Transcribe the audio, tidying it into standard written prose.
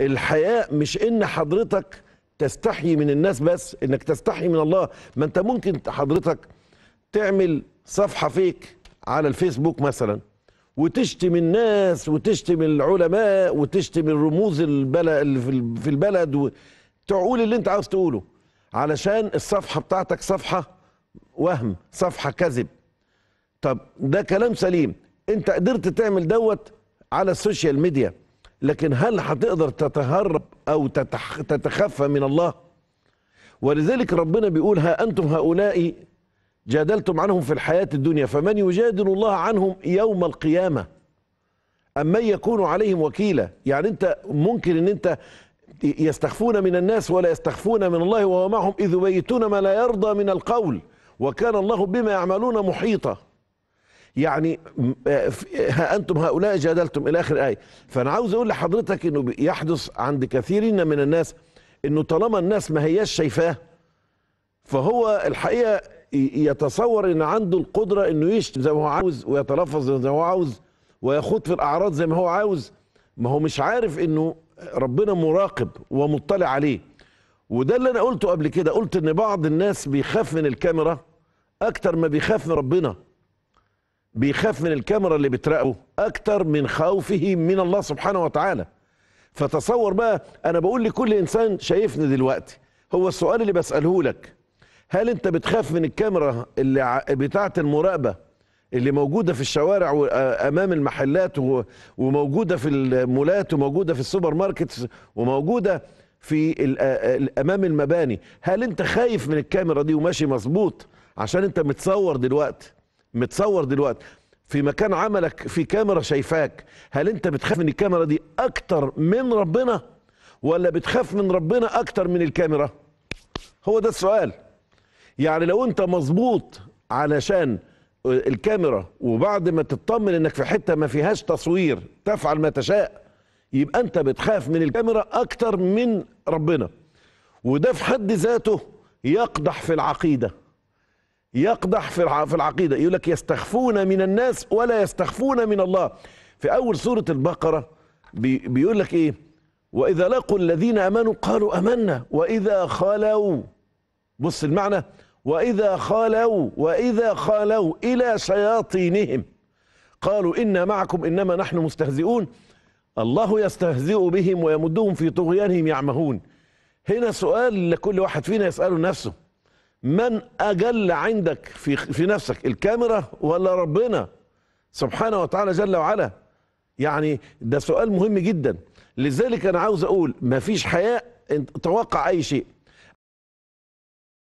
الحياء مش ان حضرتك تستحي من الناس بس، انك تستحي من الله. ما انت ممكن حضرتك تعمل صفحة فيك على الفيسبوك مثلا وتشتم الناس وتشتم العلماء وتشتم الرموز اللي في البلد وتقول اللي انت عاوز تقوله، علشان الصفحة بتاعتك صفحة وهم، صفحة كذب. طب ده كلام سليم، انت قدرت تعمل دوت على السوشيال ميديا، لكن هل هتقدر تتهرب او تتخفى من الله؟ ولذلك ربنا بيقول ها انتم هؤلاء جادلتم عنهم في الحياة الدنيا فمن يجادل الله عنهم يوم القيامة أمن يكون عليهم وكيلا. يعني انت ممكن ان انت يستخفون من الناس ولا يستخفون من الله وهو معهم إذ يبيتون ما لا يرضى من القول وكان الله بما يعملون محيطا. يعني ها أنتم هؤلاء جادلتم إلى آخر آية. فأنا عاوز أقول لحضرتك أنه يحدث عند كثيرين من الناس أنه طالما الناس ما هياش شايفاه فهو الحقيقة يتصور أن عنده القدرة أنه يشتم زي ما هو عاوز ويتلفظ زي ما هو عاوز ويخوض في الأعراض زي ما هو عاوز. ما هو مش عارف أنه ربنا مراقب ومطلع عليه. وده اللي أنا قلته قبل كده، قلت أن بعض الناس بيخاف من الكاميرا أكتر ما بيخاف من ربنا، بيخاف من الكاميرا اللي بتراقبه أكتر من خوفه من الله سبحانه وتعالى. فتصور بقى، أنا بقول لكل إنسان شايفني دلوقتي، هو السؤال اللي بسأله لك هل أنت بتخاف من الكاميرا اللي بتاعة المراقبة اللي موجودة في الشوارع وأمام المحلات وموجودة في المولات وموجودة في السوبر ماركت وموجودة في أمام المباني؟ هل أنت خايف من الكاميرا دي وماشي مظبوط عشان أنت متصور دلوقتي؟ متصور دلوقتي في مكان عملك في كاميرا شايفاك. هل انت بتخاف من الكاميرا دي اكتر من ربنا ولا بتخاف من ربنا اكتر من الكاميرا؟ هو ده السؤال. يعني لو انت مظبوط علشان الكاميرا وبعد ما تطمن انك في حتة ما فيهاش تصوير تفعل ما تشاء، يبقى انت بتخاف من الكاميرا اكتر من ربنا. وده في حد ذاته يقدح في العقيدة، يقدح في العقيدة. يقول لك يستخفون من الناس ولا يستخفون من الله. في أول سورة البقرة بيقول لك إيه؟ وإذا لقوا الذين آمنوا قالوا آمنا وإذا خلوا، بص المعنى، وإذا خلوا إلى شياطينهم قالوا إنا معكم إنما نحن مستهزئون. الله يستهزئ بهم ويمدهم في طغيانهم يعمهون. هنا سؤال لكل واحد فينا يسأله نفسه، من أجل عندك في نفسك، الكاميرا ولا ربنا سبحانه وتعالى جل وعلا؟ يعني ده سؤال مهم جدا. لذلك أنا عاوز أقول مفيش حياء، توقع أي شيء.